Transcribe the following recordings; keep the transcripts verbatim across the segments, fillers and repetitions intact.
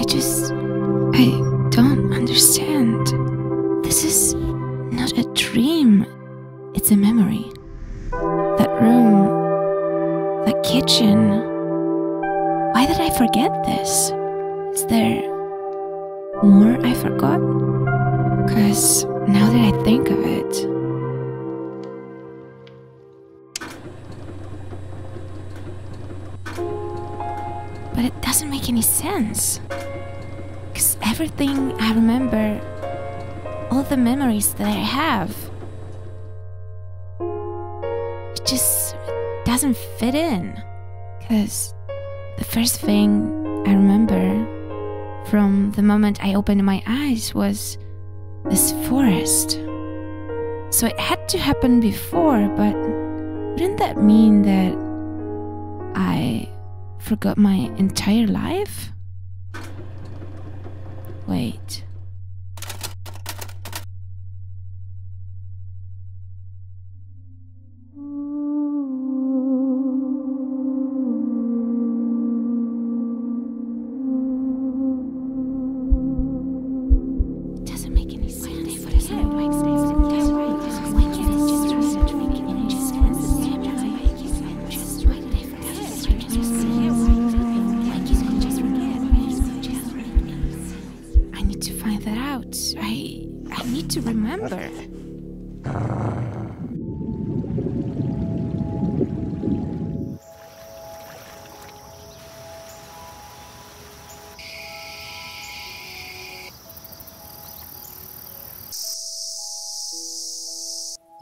I just... I don't understand. This is not a dream. It's a memory. That room. That kitchen. Why did I forget this? Is there more I forgot? Because now that I think of it... But it doesn't make any sense. Because everything I remember, all the memories that I have, it just doesn't fit in. Because the first thing I remember from the moment I opened my eyes was this forest. So it had to happen before, but wouldn't that mean that I... forgot my entire life? Wait.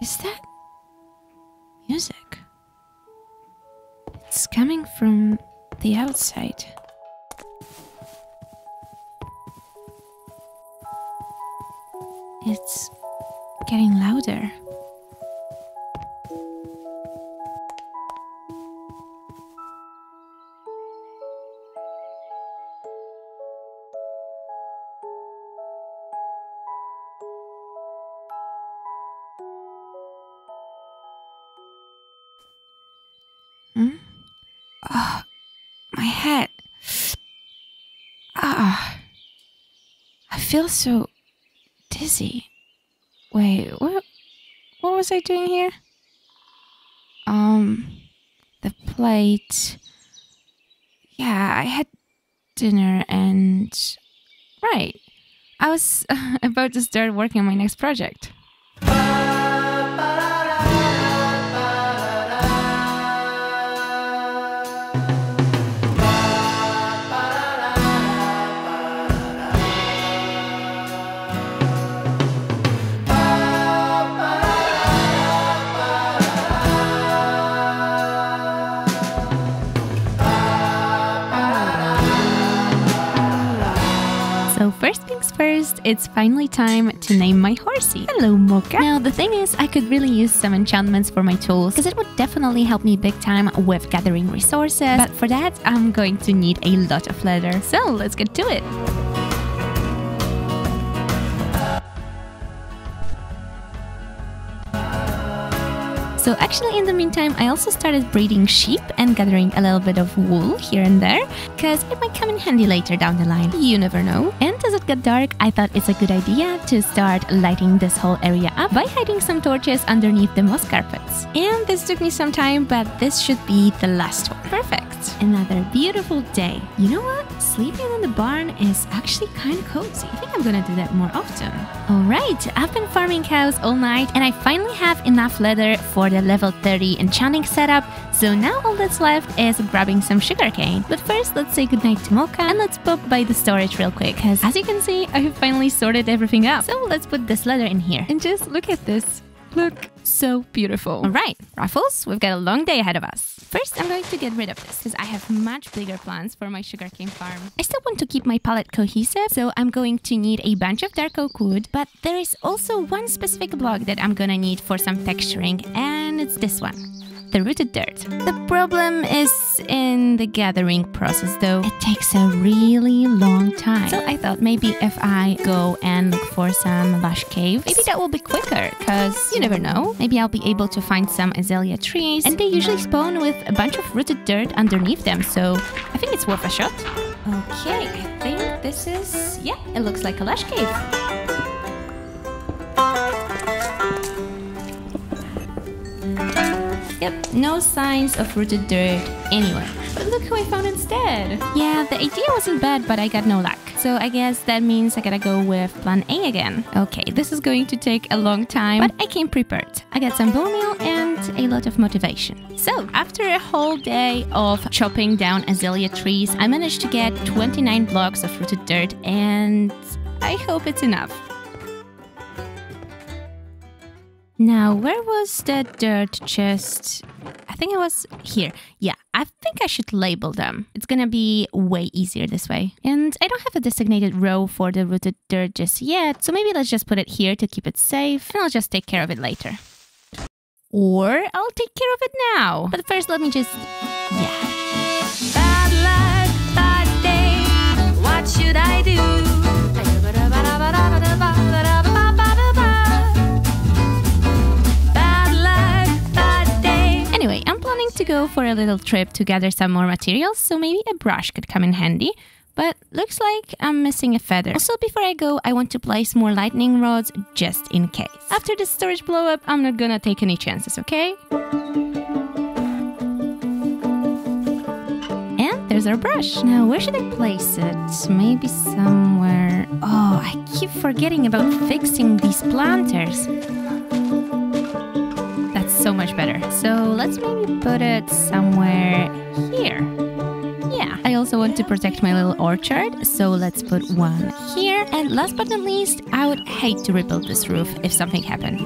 Is that music? It's coming from the outside. It's getting louder. Hmm? Oh, my head. Ah, I feel so dizzy. Wait, what? What was I doing here? Um, the plate. Yeah, I had dinner and right. I was uh, about to start working on my next project. First, it's finally time to name my horsey. Hello, Mocha. Now, the thing is, I could really use some enchantments for my tools, because it would definitely help me big time with gathering resources. But for that, I'm going to need a lot of leather. So, let's get to it. So actually, in the meantime, I also started breeding sheep and gathering a little bit of wool here and there, because it might come in handy later down the line. You never know. And as it got dark, I thought it's a good idea to start lighting this whole area up by hiding some torches underneath the moss carpets. And this took me some time, but this should be the last one. Perfect. Another beautiful day. You know what? Sleeping in the barn is actually kind of cozy. I think I'm gonna do that more often. Alright, I've been farming cows all night, and I finally have enough leather for the The level thirty enchanting setup, so now all that's left is grabbing some sugarcane. But first, let's say goodnight to Mocha and let's pop by the storage real quick, because as you can see, I have finally sorted everything out. So let's put this leather in here and just look at this. Look, so beautiful. All right, Ruffles, we've got a long day ahead of us. First, I'm going to get rid of this because I have much bigger plans for my sugarcane farm. I still want to keep my palette cohesive, so I'm going to need a bunch of dark oak wood, but there is also one specific block that I'm gonna need for some texturing, and it's this one. The rooted dirt. The problem is in the gathering process, though. It takes a really long time. So I thought maybe if I go and look for some lush caves, maybe that will be quicker, because you never know. Maybe I'll be able to find some azalea trees, and they usually spawn with a bunch of rooted dirt underneath them, so I think it's worth a shot. Okay, I think this is, yeah, it looks like a lush cave. Yep, no signs of rooted dirt anywhere. But look who I found instead. Yeah, the idea wasn't bad, but I got no luck. So I guess that means I gotta go with plan A again. Okay, this is going to take a long time, but I came prepared. I got some bone meal and a lot of motivation. So after a whole day of chopping down azalea trees, I managed to get twenty-nine blocks of rooted dirt, and I hope it's enough. Now, where was that dirt chest? I think it was here. Yeah, I think I should label them. It's gonna be way easier this way. And I don't have a designated row for the rooted dirt just yet, so maybe let's just put it here to keep it safe, and I'll just take care of it later. Or I'll take care of it now. But first, let me just... yeah. Bad luck, bad day, what should I do? To go for a little trip to gather some more materials, so maybe a brush could come in handy, but looks like I'm missing a feather. Also, before I go, I want to place more lightning rods just in case. After the storage blow up, I'm not gonna take any chances, okay? And there's our brush. Now, where should I place it? Maybe somewhere... oh, I keep forgetting about fixing these planters. So much better. So let's maybe put it somewhere here. Yeah, I also want to protect my little orchard, so let's put one here. And last but not least, I would hate to rebuild this roof if something happened.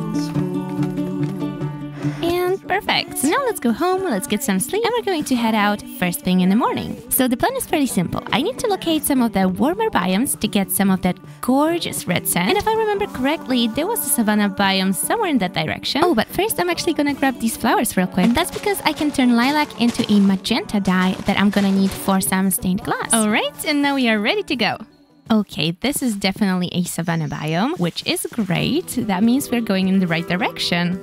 And perfect. So now let's go home, let's get some sleep, and we're going to head out first thing in the morning. So the plan is pretty simple. I need to locate some of the warmer biomes to get some of that gorgeous red sand. And if I remember correctly, there was a savanna biome somewhere in that direction. Oh, but first I'm actually gonna grab these flowers real quick. And that's because I can turn lilac into a magenta dye that I'm gonna need for some stained glass. All right, and now we are ready to go. Okay, this is definitely a savanna biome, which is great. That means we're going in the right direction.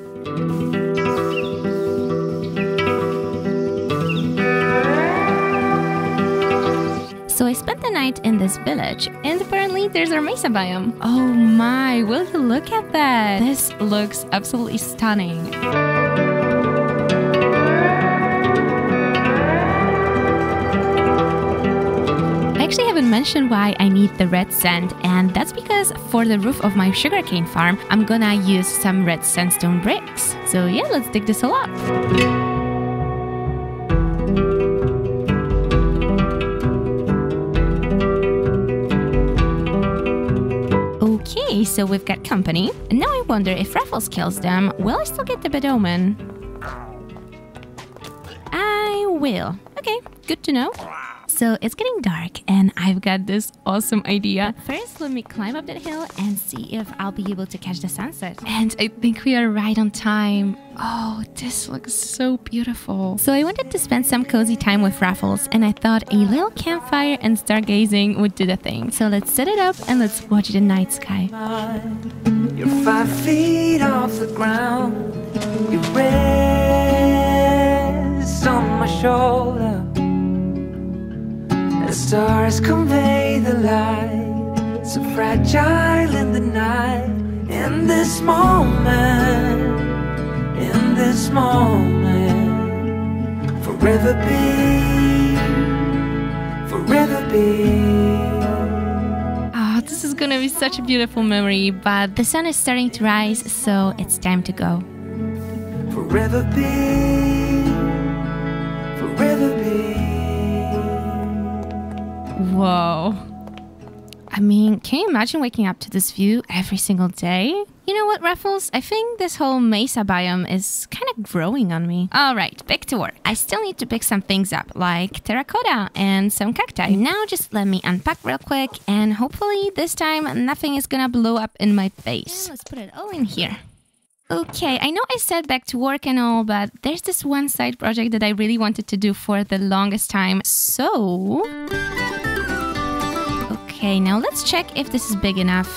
So I spent the night in this village, and apparently there's our mesa biome. Oh my, will you look at that? This looks absolutely stunning. I actually haven't mentioned why I need the red sand, and that's because for the roof of my sugarcane farm, I'm gonna use some red sandstone bricks. So yeah, let's dig this all up. Okay, so we've got company. And now I wonder if Raffles kills them, will I still get the bad omen? I will. Okay, good to know. So it's getting dark and I've got this awesome idea. First, let me climb up that hill and see if I'll be able to catch the sunset. And I think we are right on time. Oh, this looks so beautiful. So I wanted to spend some cozy time with Raffles, and I thought a little campfire and stargazing would do the thing. So let's set it up and let's watch the night sky. You're five feet off the ground. You rest on my shoulder. The stars convey the light, so fragile in the night. In this moment, in this moment, forever be, forever be. This is gonna be such a beautiful memory, but the sun is starting to rise, so it's time to go. Forever be, forever be. Whoa. I mean, can you imagine waking up to this view every single day? You know what, Raffles? I think this whole mesa biome is kind of growing on me. All right, back to work. I still need to pick some things up, like terracotta and some cacti. Now just let me unpack real quick, and hopefully this time nothing is gonna blow up in my face. Yeah, let's put it all in here. Okay, I know I said back to work and all, but there's this one side project that I really wanted to do for the longest time, so... okay, now let's check if this is big enough.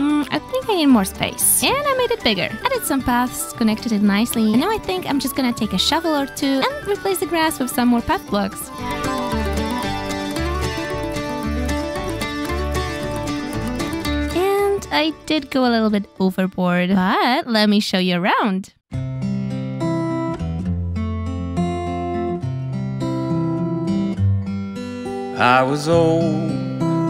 Mm, I think I need more space. And I made it bigger. Added some paths, connected it nicely. And now I think I'm just gonna take a shovel or two and replace the grass with some more path blocks. I did go a little bit overboard, but let me show you around. I was old,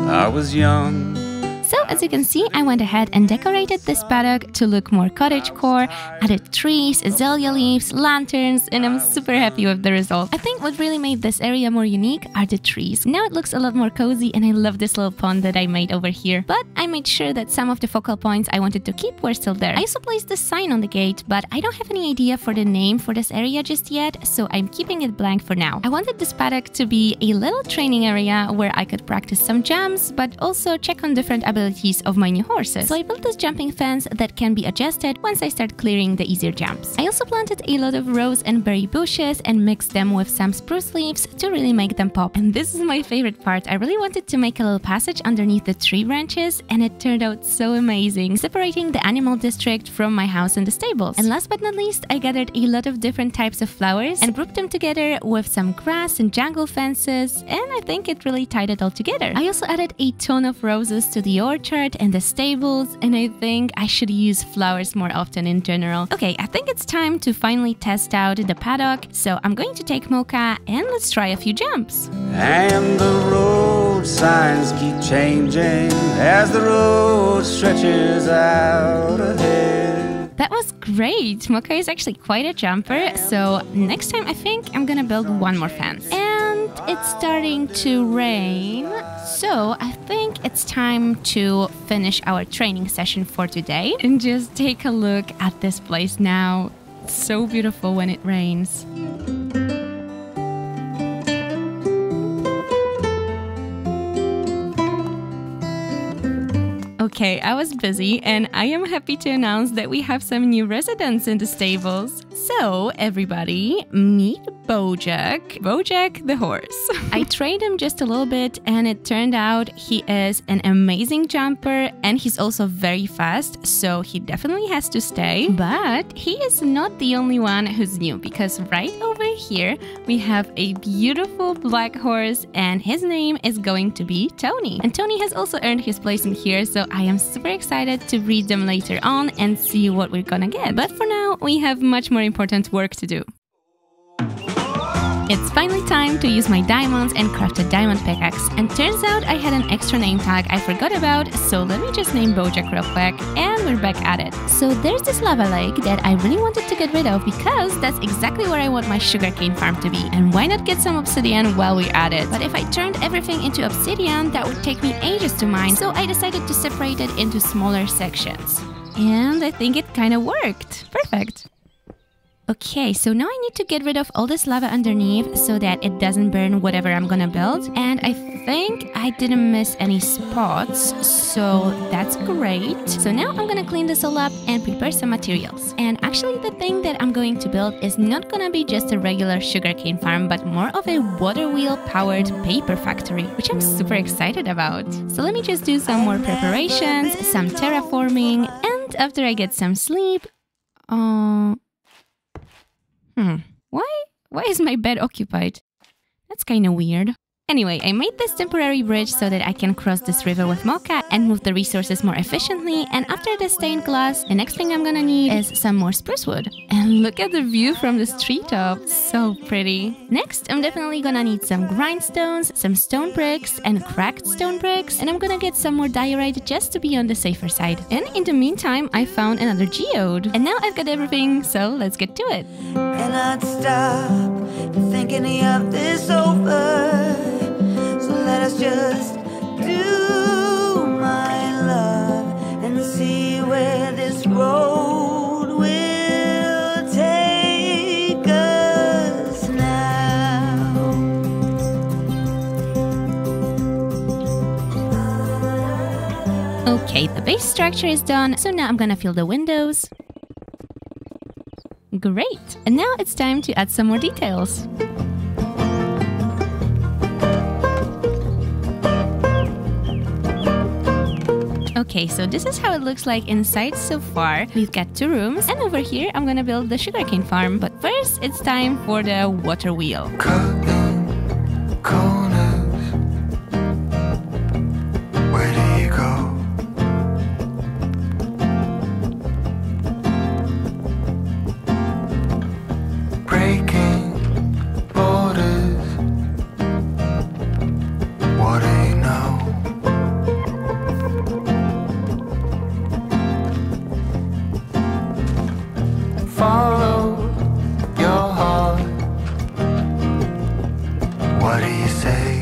I was young. So as you can see, I went ahead and decorated this paddock to look more cottagecore, added trees, azalea leaves, lanterns, and I'm super happy with the result. I think what really made this area more unique are the trees. Now it looks a lot more cozy and I love this little pond that I made over here. But I made sure that some of the focal points I wanted to keep were still there. I also placed the sign on the gate, but I don't have any idea for the name for this area just yet, so I'm keeping it blank for now. I wanted this paddock to be a little training area where I could practice some jumps, but also check on different abilities of my new horses. So I built this jumping fence that can be adjusted once I start clearing the easier jumps. I also planted a lot of rose and berry bushes and mixed them with some spruce leaves to really make them pop. And this is my favorite part. I really wanted to make a little passage underneath the tree branches and it turned out so amazing, separating the animal district from my house and the stables. And last but not least, I gathered a lot of different types of flowers and grouped them together with some grass and jungle fences, and I think it really tied it all together. I also added a ton of roses to the orchard and the stables, and I think I should use flowers more often in general. Okay, I think it's time to finally test out the paddock, so I'm going to take Mocha and let's try a few jumps. And the road signs keep changing as the road stretches out ahead. That was great! Mocha is actually quite a jumper, so next time I think I'm gonna build one more fence. And it's starting to rain, so I think it's time to finish our training session for today and just take a look at this place now. It's so beautiful when it rains. Okay, I was busy and I am happy to announce that we have some new residents in the stables. So everybody, meet Bojack. Bojack the horse. I trained him just a little bit and it turned out he is an amazing jumper and he's also very fast, so he definitely has to stay. But he is not the only one who's new, because right over here we have a beautiful black horse and his name is going to be Tony. And Tony has also earned his place in here, so I am super excited to read them later on and see what we're gonna get. But for now, we have much more important work to do. It's finally time to use my diamonds and craft a diamond pickaxe. And turns out I had an extra name tag I forgot about, so let me just name Bojack real quick, and we're back at it. So there's this lava lake that I really wanted to get rid of because that's exactly where I want my sugarcane farm to be. And why not get some obsidian while we're at it? But if I turned everything into obsidian, that would take me ages to mine, so I decided to separate it into smaller sections. And I think it kind of worked. Perfect. Okay, so now I need to get rid of all this lava underneath so that it doesn't burn whatever I'm gonna build. And I think I didn't miss any spots, so that's great. So now I'm gonna clean this all up and prepare some materials. And actually the thing that I'm going to build is not gonna be just a regular sugarcane farm, but more of a water wheel powered paper factory, which I'm super excited about. So let me just do some more preparations, some terraforming, and after I get some sleep... Oh... Uh, Hmm. Why? Why is my bed occupied? That's kind of weird. Anyway, I made this temporary bridge so that I can cross this river with Mocha and move the resources more efficiently. And after the stained glass, the next thing I'm gonna need is some more spruce wood. And look at the view from this treetop. So pretty. Next, I'm definitely gonna need some grindstones, some stone bricks, and cracked stone bricks. And I'm gonna get some more diorite just to be on the safer side. And in the meantime, I found another geode. And now I've got everything, so let's get to it. And I'd stop thinking of this over. Let us just do my love and see where this road will take us now. Okay, the base structure is done, so now I'm gonna fill the windows. Great! And now it's time to add some more details. Okay, so this is how it looks like inside so far. We've got two rooms, and over here I'm gonna build the sugarcane farm. But first, it's time for the water wheel. Where do you go? say.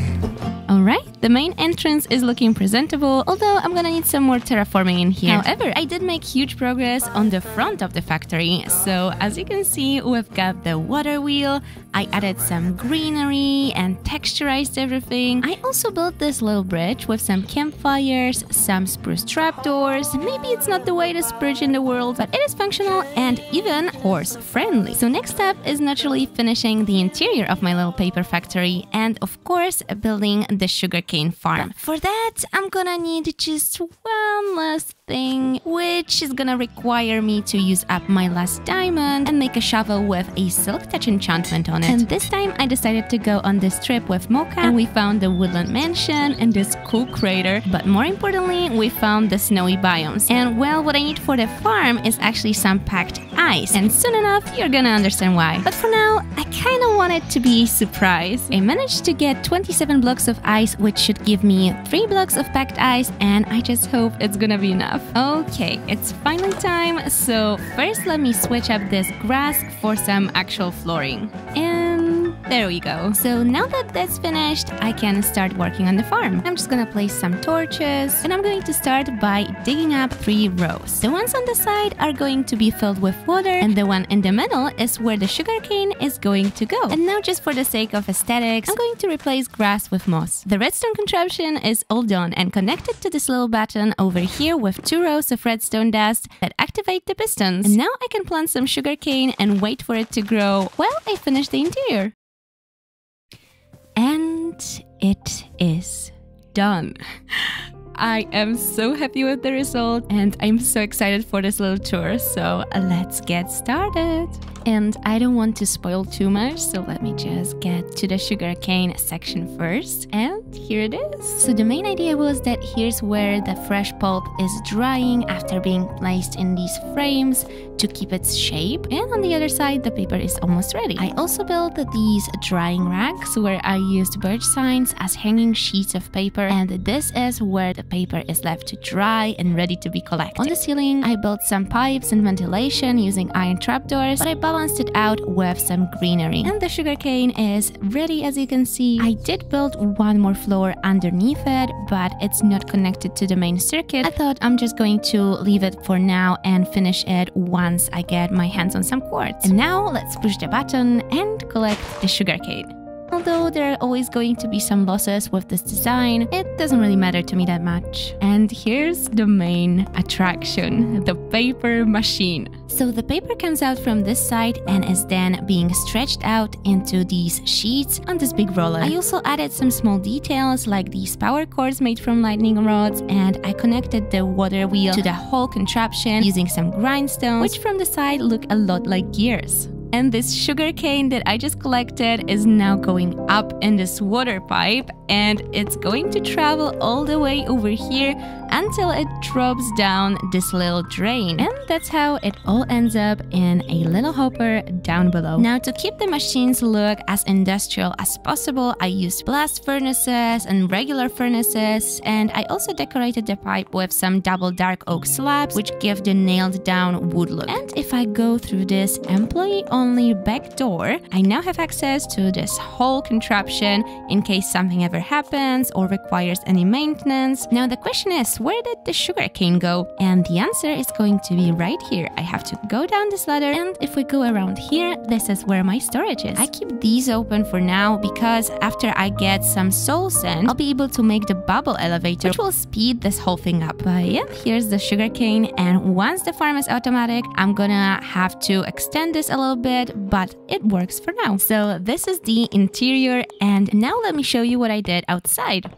Alright, the main entrance is looking presentable, although I'm gonna need some more terraforming in here. However, I did make huge progress on the front of the factory. So as you can see, we've got the water wheel, I added some greenery and texturized everything. I also built this little bridge with some campfires, some spruce trapdoors. Maybe it's not the whitest bridge in the world, but it is functional and even horse-friendly. So next up is naturally finishing the interior of my little paper factory and, of course, building the sugarcane farm. But for that, I'm gonna need just one last thing, which is gonna require me to use up my last diamond and make a shovel with a silk touch enchantment on it. And this time I decided to go on this trip with Mocha, and we found the woodland mansion and this cool crater, but more importantly, we found the snowy biomes. And well, what I need for the farm is actually some packed ice, and soon enough you're gonna understand why. But for now, I kinda want it to be a surprise. I managed to get twenty-seven blocks of ice, which should give me three blocks of packed ice, and I just hope it's gonna be enough. Okay, it's finally time, so first let me switch up this grass for some actual flooring. And there we go. So now that that's finished, I can start working on the farm. I'm just gonna place some torches, and I'm going to start by digging up three rows. The ones on the side are going to be filled with water, and the one in the middle is where the sugarcane is going to go. And now, just for the sake of aesthetics, I'm going to replace grass with moss. The redstone contraption is all done and connected to this little button over here with two rows of redstone dust that activate the pistons. And now I can plant some sugarcane and wait for it to grow while I finish the interior. And it is done. I am so happy with the result, and I'm so excited for this little tour, so let's get started. And I don't want to spoil too much, so let me just get to the sugarcane section first. And here it is. So the main idea was that here's where the fresh pulp is drying after being placed in these frames to keep its shape. And on the other side, the paper is almost ready. I also built these drying racks where I used birch signs as hanging sheets of paper, and this is where the paper is left to dry and ready to be collected. On the ceiling, I built some pipes and ventilation using iron trapdoors, but I balanced it out with some greenery. And the sugarcane is ready, as you can see. I did build one more floor underneath it, but it's not connected to the main circuit. I thought I'm just going to leave it for now and finish it once I get my hands on some quartz. And now let's push the button and collect the sugarcane. Although there are always going to be some losses with this design, it doesn't really matter to me that much. And here's the main attraction, the paper machine. So the paper comes out from this side and is then being stretched out into these sheets on this big roller. I also added some small details like these power cords made from lightning rods, and I connected the water wheel to the whole contraption using some grindstones, which from the side look a lot like gears. And this sugarcane that I just collected is now going up in this water pipe, and it's going to travel all the way over here until it drops down this little drain. And that's how it all ends up in a little hopper down below. Now, to keep the machines look as industrial as possible, I used blast furnaces and regular furnaces, and I also decorated the pipe with some double dark oak slabs, which give the nailed down wood look. And if I go through this employee only back door, I now have access to this whole contraption in case something ever happens or requires any maintenance. Now the question is, where did the sugarcane go? And the answer is going to be right here. I have to go down this ladder, and if we go around here, this is where my storage is. I keep these open for now because after I get some soul sand, I'll be able to make the bubble elevator, which will speed this whole thing up. But yeah, here's the sugarcane, and once the farm is automatic, I'm gonna have to extend this a little bit, but it works for now. So this is the interior, and now let me show you what I did outside.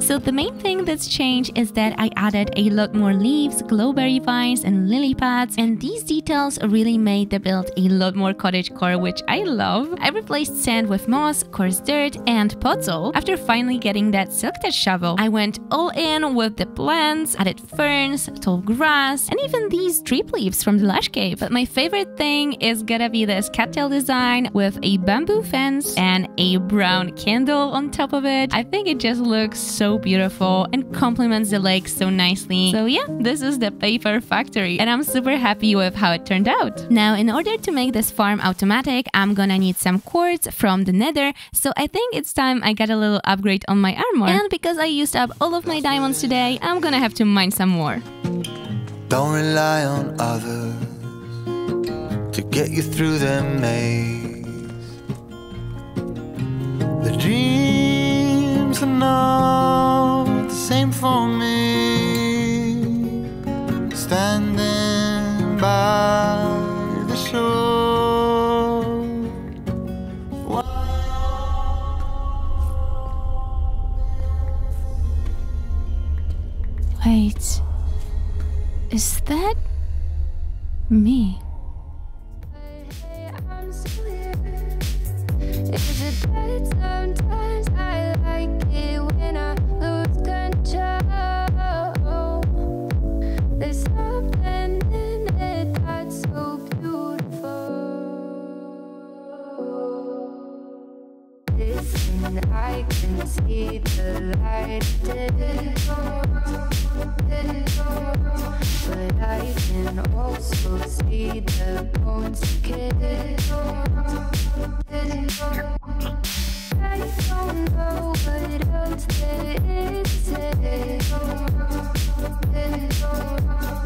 So the main thing that's changed is that I added a lot more leaves, glowberry vines and lily pads, and these details really made the build a lot more cottagecore, which I love. I replaced sand with moss, coarse dirt and podzol. After finally getting that silk touch shovel, I went all in with the plants, added ferns, tall grass and even these drip leaves from the lush cave. But my favorite thing is gonna be this cattail design with a bamboo fence and a brown candle on top of it. I think it just looks so beautiful and complements the lake so nicely. So yeah, this is the paper factory and I'm super happy with how it turned out. Now, in order to make this farm automatic, I'm gonna need some quartz from the nether, so I think it's time I got a little upgrade on my armor. And because I used up all of my diamonds today, I'm gonna have to mine some more. Don't rely on others to get you through the maze. The dreams are not the same for me. Standing by the shore. Wait. Is that me? I'm still here. Is it bad? Sometimes I like it when I lose control. There's something in it that's so beautiful. Listen, I can see the light. Did it go? Did it go? But I can also see the bones get it on, get it on. I don't know what else there is to it on, get it on.